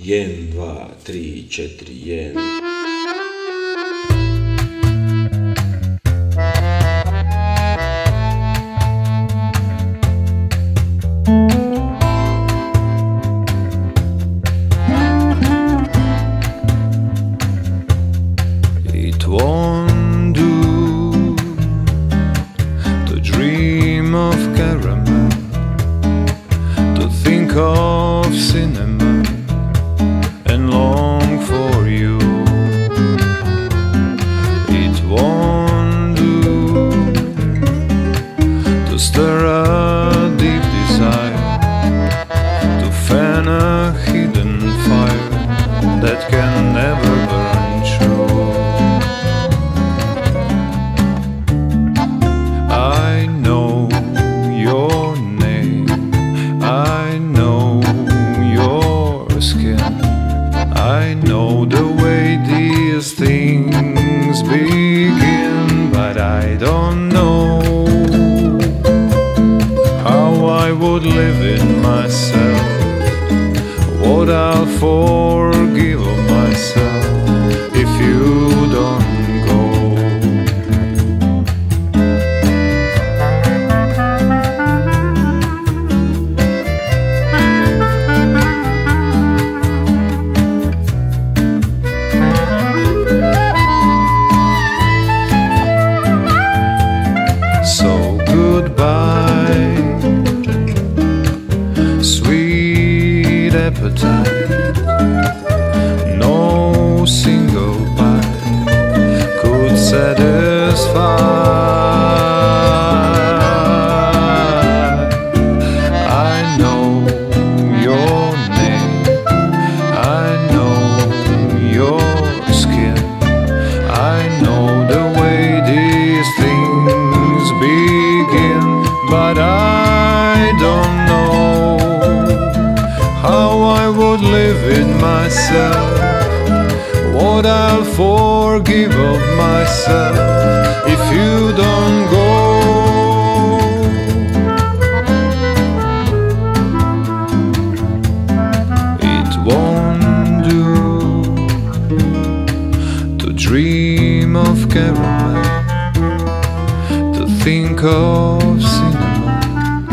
Jen, dva, tri, četiri, jen. It won't do to dream of caramel, to think of cinnamon and long for you. It won't do to stir a deep desire, to fan a hidden fire that can never burn true. I know your name, I know your skin, I know the way these things begin, but I don't know how I would live in myself, what I'll forgive of myself if you don't go. So goodbye, sweet appetite. No single bite could satisfy. I know your name, I know your skin, I know the way these things begin, but I don't know how I would live in myself, what I'll forgive of myself if you don't go. It won't do to dream of caramel, think of cinnamon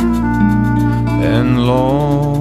and long.